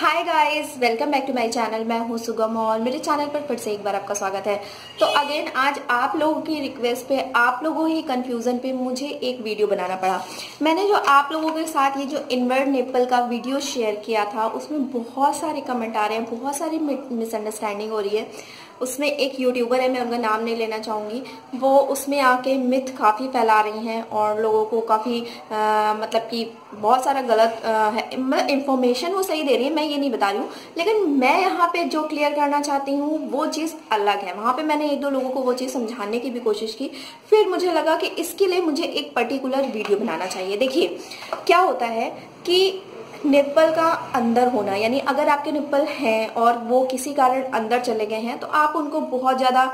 Hi guys, welcome back to my channel. मैं हूँ सुगम और मेरे चैनल पर फिर से एक बार आपका स्वागत है। तो अगेन आज आप लोगों की रिक्वेस्ट पे, आप लोगों ही कंफ्यूजन पे मुझे एक वीडियो बनाना पड़ा। मैंने जो आप लोगों के साथ ये जो इनवर्ड नेपल का वीडियो शेयर किया था उसमें बहुत सारे कमेंट आ रहे हैं, बहुत सारी मिसअंडरस्टैंडिंग हो रही है। उसमें एक यूट्यूबर है, मैं उनका नाम नहीं लेना चाहूँगी, वो उसमें आके मिथ काफ़ी फैला रही हैं और लोगों को काफ़ी मतलब कि बहुत सारा गलत इंफॉर्मेशन वो सही दे रही है, मैं ये नहीं बता रही हूँ, लेकिन मैं यहाँ पे जो क्लियर करना चाहती हूँ वो चीज़ अलग है। वहाँ पे मैंने एक दो लोगों को वो चीज़ समझाने की भी कोशिश की, फिर मुझे लगा कि इसके लिए मुझे एक पर्टिकुलर वीडियो बनाना चाहिए। देखिए क्या होता है कि निप्पल का अंदर होना, यानी अगर आपके निप्पल हैं और वो किसी कारण अंदर चले गए हैं तो आप उनको बहुत ज़्यादा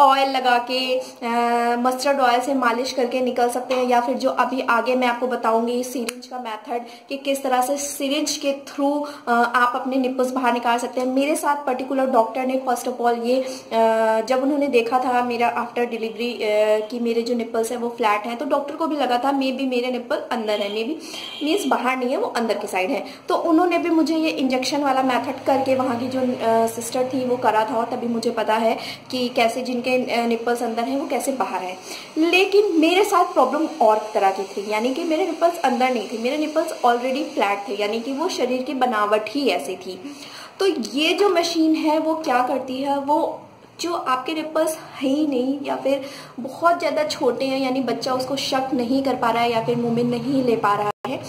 ऑयल लगा के मस्टर्ड ऑयल से मालिश करके निकल सकते हैं, या फिर जो अभी आगे मैं आपको बताऊंगी सिरिंज का मेथड कि किस तरह से सिरिंज के थ्रू आप अपने निप्पल्स बाहर निकाल सकते हैं। मेरे साथ पर्टिकुलर डॉक्टर ने फर्स्ट ऑफ ऑल ये जब उन्होंने देखा था मेरा आफ्टर डिलीवरी कि मेरे जो निप्पल्स हैं वो फ्लैट हैं, तो डॉक्टर को भी लगा था मे बी मेरे निप्पल अंदर है, मे बी मीन्स बाहर नहीं है, वो अंदर के साइड है। तो उन्होंने भी मुझे ये इंजेक्शन वाला मैथड करके वहाँ की जो सिस्टर थी वो करा था, और तभी मुझे पता है कि कैसे के निप्पल्स अंदर हैं वो कैसे बाहर है। लेकिन मेरे साथ प्रॉब्लम और तरह की थी, यानी कि मेरे निप्पल्स अंदर नहीं थे, मेरे निप्पल्स ऑलरेडी फ्लैट थे, यानी कि वो शरीर की बनावट ही ऐसी थी। तो ये जो मशीन है वो क्या करती है, वो जो आपके निप्पल्स है ही नहीं या फिर बहुत ज़्यादा छोटे हैं, यानी बच्चा उसको शक नहीं कर पा रहा है या फिर मुँह में नहीं ले पा रहा है,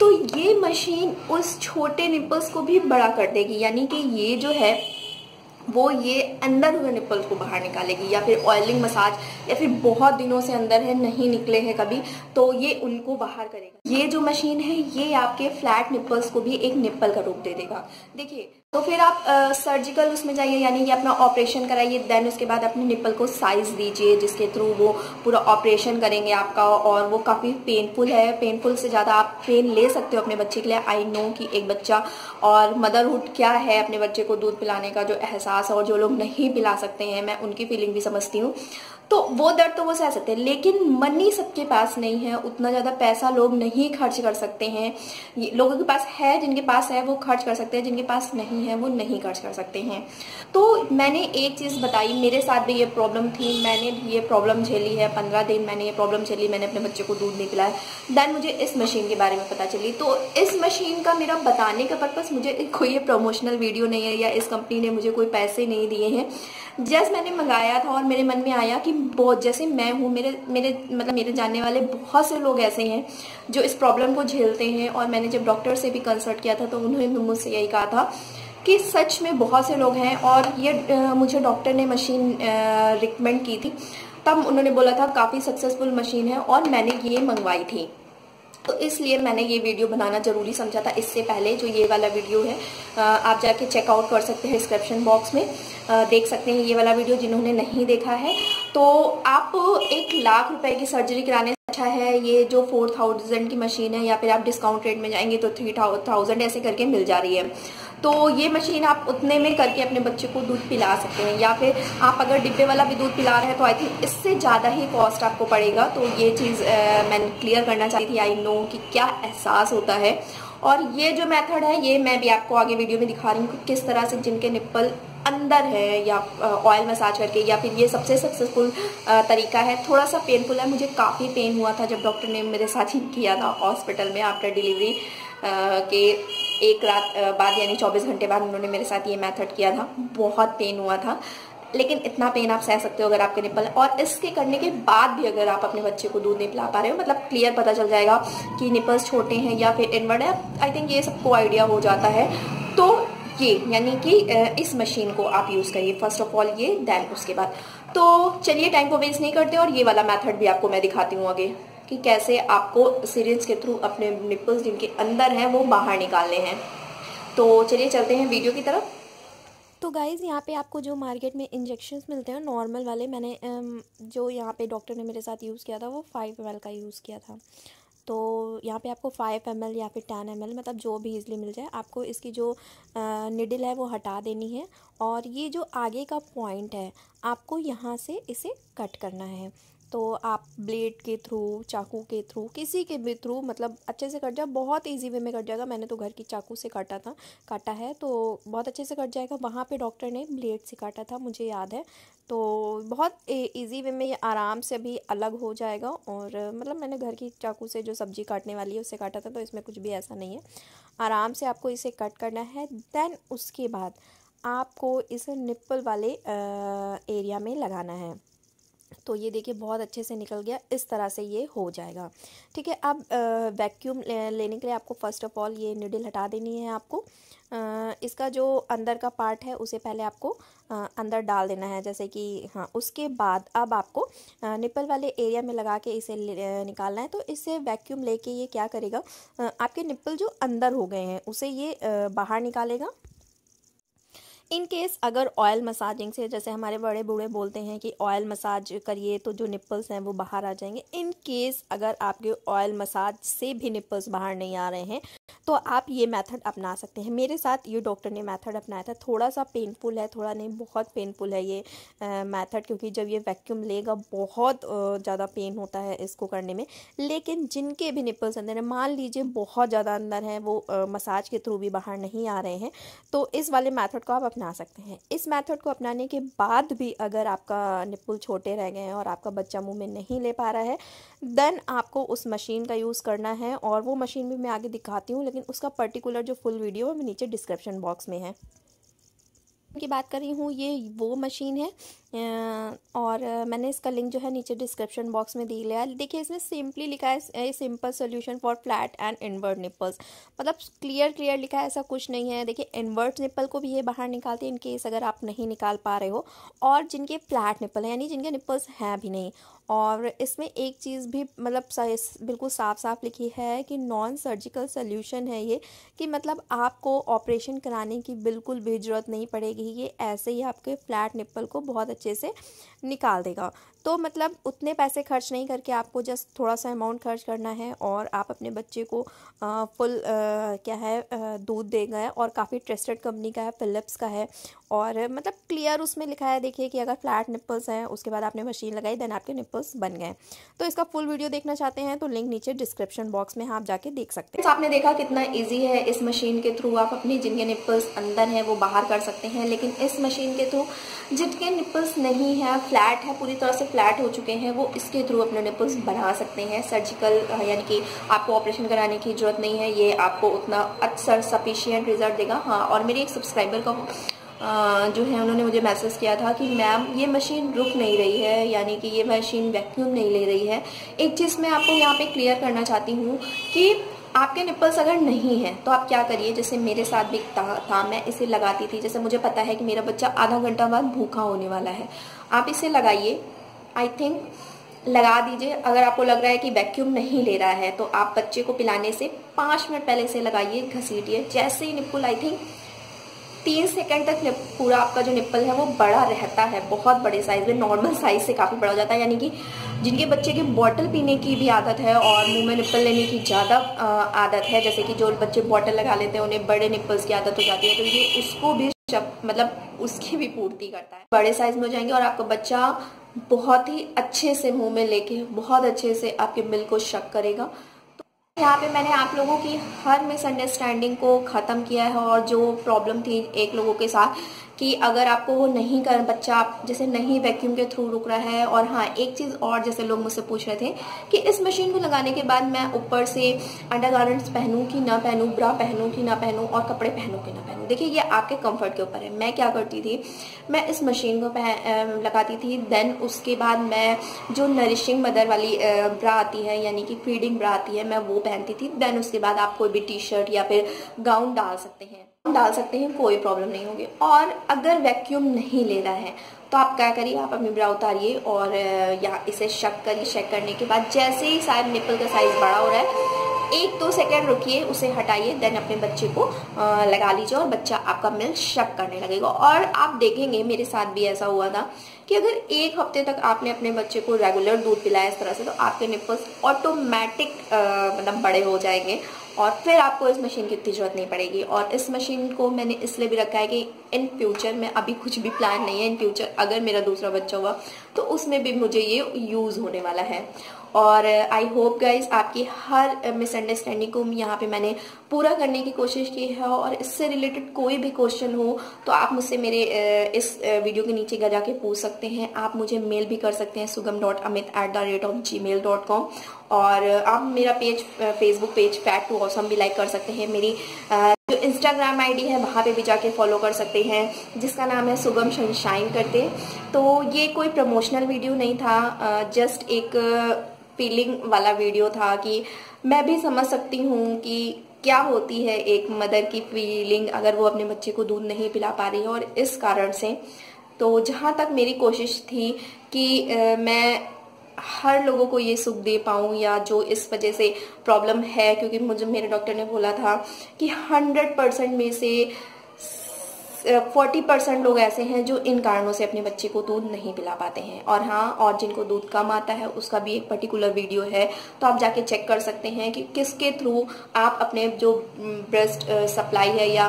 तो ये मशीन उस छोटे निप्पल्स को भी बड़ा कर देगी, यानी कि ये जो है वो ये अंदर हुए निप्पल को बाहर निकालेगी, या फिर ऑयलिंग मसाज, या फिर बहुत दिनों से अंदर है नहीं निकले हैं कभी, तो ये उनको बाहर करेगा। ये जो मशीन है ये आपके फ्लैट निप्पल्स को भी एक निप्पल का रूप दे देगा। देखिए तो फिर आप सर्जिकल उसमें जाइए, यानी कि अपना ऑपरेशन कराइए, देन उसके बाद अपने निप्पल को साइज दीजिए जिसके थ्रू वो पूरा ऑपरेशन करेंगे आपका, और वो काफ़ी पेनफुल है। पेनफुल से ज़्यादा आप पेन ले सकते हो अपने बच्चे के लिए। आई नो कि एक बच्चा और मदरहुड क्या है, अपने बच्चे को दूध पिलाने का जो एहसास है, और जो लोग नहीं पिला सकते हैं मैं उनकी फीलिंग भी समझती हूँ, तो वो दर्द तो वो सह सकते हैं। लेकिन मनी सबके पास नहीं है, उतना ज़्यादा पैसा लोग नहीं खर्च कर सकते हैं। लोगों के पास है, जिनके पास है वो खर्च कर सकते हैं, जिनके पास नहीं है वो नहीं खर्च कर सकते हैं। तो मैंने एक चीज़ बताई, मेरे साथ भी ये प्रॉब्लम थी, मैंने भी ये प्रॉब्लम झेली है, 15 दिन मैंने ये प्रॉब्लम झेली, मैंने अपने बच्चे को दूध नहीं पिलाया, देन मुझे इस मशीन के बारे में पता चली। तो इस मशीन का मेरा बताने का पर्पज़, मुझे कोई ये प्रमोशनल वीडियो नहीं है या इस कंपनी ने मुझे कोई पैसे नहीं दिए हैं। जस्ट मैंने मंगाया था और मेरे मन में आया कि बहुत, जैसे मैं हूँ, मेरे जानने वाले बहुत से लोग ऐसे हैं जो इस प्रॉब्लम को झेलते हैं, और मैंने जब डॉक्टर से भी कंसल्ट किया था तो उन्होंने मुझसे यही कहा था कि सच में बहुत से लोग हैं। और ये मुझे डॉक्टर ने मशीन रिकमेंड की थी, तब उन्होंने बोला था काफ़ी सक्सेसफुल मशीन है, और मैंने ये मंगवाई थी, तो इसलिए मैंने ये वीडियो बनाना ज़रूरी समझा था। इससे पहले जो ये वाला वीडियो है आप जाके चेकआउट कर सकते हैं, डिस्क्रिप्शन बॉक्स में देख सकते हैं ये वाला वीडियो, जिन्होंने नहीं देखा है। तो आप 1 लाख रुपए की सर्जरी कराने से अच्छा है ये जो 4000 की मशीन है, या फिर आप डिस्काउंट रेट में जाएंगे तो 3000 ऐसे करके मिल जा रही है। तो ये मशीन आप उतने में करके अपने बच्चे को दूध पिला सकते हैं, या फिर आप अगर डिब्बे वाला भी दूध पिला रहे हैं तो आई थिंक इससे ज़्यादा ही कॉस्ट आपको पड़ेगा। तो ये चीज़ मैंने क्लियर करना चाहती थी, आई नो कि क्या एहसास होता है। और ये जो मेथड है ये मैं भी आपको आगे वीडियो में दिखा रही हूँ कि किस तरह से जिनके निप्पल अंदर है, या ऑयल मसाज करके, या फिर ये सबसे सक्सेसफुल तरीका है। थोड़ा सा पेनफुल है, मुझे काफ़ी पेन हुआ था जब डॉक्टर ने मेरे साथ ही किया था हॉस्पिटल में, आफ्टर डिलीवरी के एक रात बाद, यानी 24 घंटे बाद उन्होंने मेरे साथ ये मेथड किया था। बहुत पेन हुआ था, लेकिन इतना पेन आप सह सकते हो अगर आपके निप्पल, और इसके करने के बाद भी अगर आप अपने बच्चे को दूध नहीं पिला पा रहे हो, मतलब क्लियर पता चल जाएगा कि निप्पल्स छोटे हैं या फिर इनवर्ड है, आई थिंक ये सबको आइडिया हो जाता है। तो ये यानी कि इस मशीन को आप यूज़ करिए फर्स्ट ऑफ ऑल, ये देन उसके बाद। तो चलिए टाइम को वेस्ट नहीं करते, और ये वाला मैथड भी आपको मैं दिखाती हूँ आगे कि कैसे आपको सिरिंज के थ्रू अपने निप्पल्स जिनके अंदर हैं वो बाहर निकालने हैं। तो चलिए चलते हैं वीडियो की तरफ। तो गाइज़ यहाँ पे आपको जो मार्केट में इंजेक्शन्स मिलते हैं नॉर्मल वाले, मैंने जो यहाँ पे डॉक्टर ने मेरे साथ यूज़ किया था वो 5 ml का यूज़ किया था। तो यहाँ पे आपको 5 ml या फिर 10 ml, मतलब जो भी इजली मिल जाए आपको, इसकी जो निडल है वो हटा देनी है, और ये जो आगे का पॉइंट है आपको यहाँ से इसे कट करना है। तो आप ब्लेड के थ्रू, चाकू के थ्रू, किसी के भी थ्रू मतलब अच्छे से कट जाए, बहुत ईजी वे में कट जाएगा। मैंने तो घर की चाकू से काटा है तो बहुत अच्छे से कट जाएगा। वहाँ पे डॉक्टर ने ब्लेड से काटा था, मुझे याद है। तो बहुत ईजी वे में ये आराम से भी अलग हो जाएगा। और मतलब मैंने घर की चाकू से जो सब्जी काटने वाली है उससे काटा था, तो इसमें कुछ भी ऐसा नहीं है। आराम से आपको इसे कट करना है। देन उसके बाद आपको इसे निप्पल वाले एरिया में लगाना है। तो ये देखिए बहुत अच्छे से निकल गया, इस तरह से ये हो जाएगा। ठीक है, अब वैक्यूम लेने के लिए आपको फ़र्स्ट ऑफ ऑल ये निडल हटा देनी है। आपको इसका जो अंदर का पार्ट है उसे पहले आपको अंदर डाल देना है, जैसे कि हाँ। उसके बाद अब आपको निप्पल वाले एरिया में लगा के इसे निकालना है। तो इससे वैक्यूम लेके ये क्या करेगा, आपके निप्पल जो अंदर हो गए हैं उसे ये बाहर निकालेगा। इन केस अगर ऑयल मसाजिंग से, जैसे हमारे बड़े बूढ़े बोलते हैं कि ऑयल मसाज करिए तो जो निप्पल्स हैं वो बाहर आ जाएंगे, इन केस अगर आपके ऑयल मसाज से भी निप्पल्स बाहर नहीं आ रहे हैं तो आप ये मेथड अपना सकते हैं। मेरे साथ ये डॉक्टर ने मेथड अपनाया था। थोड़ा सा पेनफुल है, थोड़ा नहीं बहुत पेनफुल है ये मेथड, क्योंकि जब ये वैक्यूम लेगा बहुत ज़्यादा पेन होता है इसको करने में। लेकिन जिनके भी निप्पल्स अंदर हैं, मान लीजिए बहुत ज़्यादा अंदर हैं, वो मसाज के थ्रू भी बाहर नहीं आ रहे हैं, तो इस वाले मेथड को आप अपना सकते हैं। इस मेथड को अपनाने के बाद भी अगर आपका निप्पल छोटे रह गए हैं और आपका बच्चा मुंह में नहीं ले पा रहा है, देन आपको उस मशीन का यूज़ करना है। और वो मशीन भी मैं आगे दिखाती हूँ, लेकिन उसका पर्टिकुलर जो फुल वीडियो है वो नीचे डिस्क्रिप्शन बॉक्स में है। की बात कर रही हूँ, ये वो मशीन है और मैंने इसका लिंक जो है नीचे डिस्क्रिप्शन बॉक्स में दी लिया है। देखिए इसमें सिंपली लिखा है simple solution for flat and invert nipples, मतलब क्लियर लिखा है, ऐसा कुछ नहीं है। देखिए इनवर्ट निप्पल को भी ये बाहर निकालते हैं, इन केस अगर आप नहीं निकाल पा रहे हो, और जिनके फ्लैट निप्पल हैं यानी जिनके निप्पल्स हैं भी नहीं। और इसमें एक चीज़ भी मतलब बिल्कुल साफ लिखी है कि नॉन सर्जिकल सोल्यूशन है ये, कि मतलब आपको ऑपरेशन कराने की बिल्कुल भी ज़रूरत नहीं पड़ेगी। ये ऐसे ही आपके फ्लैट निप्पल को बहुत अच्छे से निकाल देगा। तो मतलब उतने पैसे खर्च नहीं करके आपको जस्ट थोड़ा सा अमाउंट खर्च करना है और आप अपने बच्चे को फुल दूध देंगे। और काफ़ी ट्रस्टेड कंपनी का है, फिलिप्स का है। और मतलब क्लियर उसमें लिखा है, देखिए कि अगर फ्लैट निप्पल्स हैं, उसके बाद आपने मशीन लगाई, देन आपके निप्पल्स बन गए। तो इसका फुल वीडियो देखना चाहते हैं तो लिंक नीचे डिस्क्रिप्शन बॉक्स में आप जाके देख सकते हैं। तो आपने देखा कितना ईजी है, इस मशीन के थ्रू आप अपने जिनके निप्पल्स अंदर हैं वो बाहर कर सकते हैं। लेकिन इस मशीन के थ्रू जिनके निप्पल्स नहीं है, फ्लैट है, पूरी तरह से फ्लैट हो चुके हैं, वो इसके थ्रू अपने निप्पल्स बना सकते हैं। सर्जिकल यानी कि आपको ऑपरेशन कराने की जरूरत नहीं है, ये आपको उतना अच्छा सफिशियंट रिजल्ट देगा। हाँ, और मेरे एक सब्सक्राइबर का जो है उन्होंने मुझे मैसेज किया था कि मैम ये मशीन रुक नहीं रही है, यानी कि ये मशीन वैक्यूम नहीं ले रही है। एक चीज़ मैं आपको यहाँ पे क्लियर करना चाहती हूँ कि आपके निप्पल्स अगर नहीं है तो आप क्या करिए, जैसे मेरे साथ भी था, मैं इसे लगाती थी। जैसे मुझे पता है कि मेरा बच्चा आधा घंटा बाद भूखा होने वाला है, आप इसे लगाइए, आई थिंक लगा दीजिए। अगर आपको लग रहा है कि वैक्यूम नहीं ले रहा है तो आप बच्चे को पिलाने से 5 मिनट पहले इसे लगाइए, घसीटिए। जैसे ही निप्पल आई थिंक 3 सेकंड तक पूरा आपका जो निप्पल है वो बड़ा रहता है, बहुत बड़े साइज में, नॉर्मल साइज से काफ़ी बड़ा हो जाता है। यानी कि जिनके बच्चे के बॉटल पीने की भी आदत है और मुंह में निप्पल लेने की ज़्यादा आदत है, जैसे कि जो बच्चे बॉटल लगा लेते हैं उन्हें बड़े निप्पल्स की आदत हो जाती है, तो ये उसको भी मतलब उसकी भी पूर्ति करता है। बड़े साइज में हो जाएंगे और आपका बच्चा बहुत ही अच्छे से मुंह में लेके बहुत अच्छे से आपके मिल्क को शक करेगा। यहाँ पे मैंने आप लोगों की हर मिसअंडरस्टैंडिंग को ख़त्म किया है। और जो प्रॉब्लम थी एक लोगों के साथ कि अगर आपको वो नहीं कर, बच्चा आप जैसे नहीं वैक्यूम के थ्रू रुक रहा है। और हाँ, एक चीज़ और, जैसे लोग मुझसे पूछ रहे थे कि इस मशीन को लगाने के बाद मैं ऊपर से अंडरगारमेंट्स पहनूं कि ना पहनूं, ब्रा पहनूं कि ना पहनूं, और कपड़े पहनूं कि ना पहनूं। देखिए ये आपके कंफर्ट के ऊपर है। मैं क्या करती थी, मैं इस मशीन को लगाती थी, देन उसके बाद मैं जो नरिशिंग मदर वाली ब्रा आती है यानी कि फीडिंग ब्रा आती है, मैं वो पहनती थी। देन उसके बाद आप कोई भी टी शर्ट या फिर गाउन डाल सकते हैं, कोई प्रॉब्लम नहीं होगी। और अगर वैक्यूम नहीं ले रहा है तो आप क्या करिए, आप अपनी ब्रा उतारिए और या इसे शक करिए। शक करने के बाद जैसे ही शायद निप्पल का साइज बड़ा हो रहा है एक दो सेकेंड रुकिए, उसे हटाइए, देन अपने बच्चे को लगा लीजिए और बच्चा आपका मिल्क शक करने लगेगा। और आप देखेंगे मेरे साथ भी ऐसा हुआ था कि अगर एक हफ्ते तक आपने अपने बच्चे को रेगुलर दूध पिलाया इस तरह से तो आपके निपल्स ऑटोमेटिक मतलब बड़े हो जाएंगे और फिर आपको इस मशीन की इतनी जरूरत नहीं पड़ेगी। और इस मशीन को मैंने इसलिए भी रखा है कि इन फ्यूचर में अभी कुछ भी प्लान नहीं है, इन फ्यूचर अगर मेरा दूसरा बच्चा हुआ तो उसमें भी मुझे ये यूज़ होने वाला है। और आई होप गाइज आपकी हर मिसअंडरस्टैंडिंग को यहाँ पे मैंने पूरा करने की कोशिश की है। और इससे रिलेटेड कोई भी क्वेश्चन हो तो आप मुझसे मेरे इस वीडियो के नीचे जा के पूछ सकते हैं। आप मुझे मेल भी कर सकते हैं sugam.amit@gmail.com और आप मेरा page Facebook page fat to awesome भी लाइक कर सकते हैं। मेरी जो इंस्टाग्राम आईडी है वहाँ पे भी जाके फॉलो कर सकते हैं जिसका नाम है सुगम सनशाइन करके। तो ये कोई प्रमोशनल वीडियो नहीं था, जस्ट एक फीलिंग वाला वीडियो था कि मैं भी समझ सकती हूँ कि क्या होती है एक मदर की फीलिंग अगर वो अपने बच्चे को दूध नहीं पिला पा रही है। और इस कारण से तो जहाँ तक मेरी कोशिश थी कि मैं हर लोगों को ये सुख दे पाऊँ या जो इस वजह से प्रॉब्लम है, क्योंकि मुझे मेरे डॉक्टर ने बोला था कि 100% में से 40% लोग ऐसे हैं जो इन कारणों से अपने बच्चे को दूध नहीं पिला पाते हैं। और हाँ, और जिनको दूध कम आता है उसका भी एक पर्टिकुलर वीडियो है, तो आप जाके चेक कर सकते हैं कि किसके थ्रू आप अपने जो ब्रेस्ट सप्लाई है या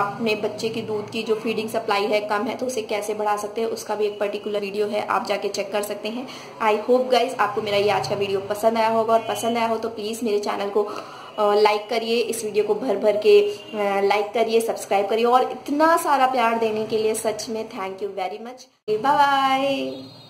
अपने बच्चे की दूध की जो फीडिंग सप्लाई है कम है तो उसे कैसे बढ़ा सकते हैं, उसका भी एक पर्टिकुलर वीडियो है, आप जाके चेक कर सकते हैं। आई होप गाइज आपको मेरा ये आज का वीडियो पसंद आया होगा और पसंद आया हो तो प्लीज़ मेरे चैनल को लाइक करिए, इस वीडियो को भर भर के लाइक करिए, सब्सक्राइब करिए। और इतना सारा प्यार देने के लिए सच में thank you very much. Bye bye.